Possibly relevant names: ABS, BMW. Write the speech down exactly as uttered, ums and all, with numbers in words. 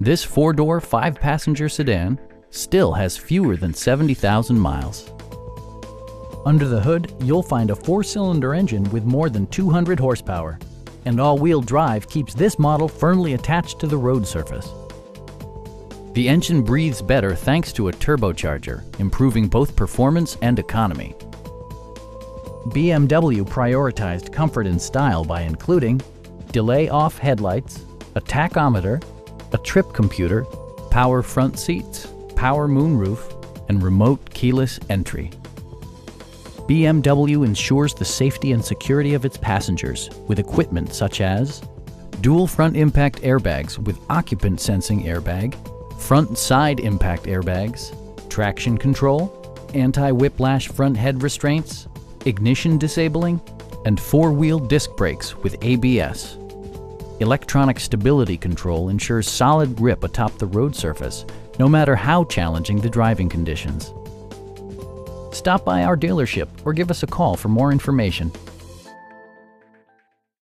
This four-door, five-passenger sedan still has fewer than seventy thousand miles. Under the hood, you'll find a four-cylinder engine with more than two hundred horsepower, and all-wheel drive keeps this model firmly attached to the road surface. The engine breathes better thanks to a turbocharger, improving both performance and economy. B M W prioritized comfort and style by including delay-off headlights, a tachometer, a trip computer, power front seats, power moonroof, and remote keyless entry. B M W ensures the safety and security of its passengers with equipment such as dual front impact airbags with occupant sensing airbag, front side impact airbags, traction control, anti-whiplash front head restraints, ignition disabling, and four-wheel disc brakes with A B S. Electronic stability control ensures solid grip atop the road surface, no matter how challenging the driving conditions. Stop by our dealership or give us a call for more information.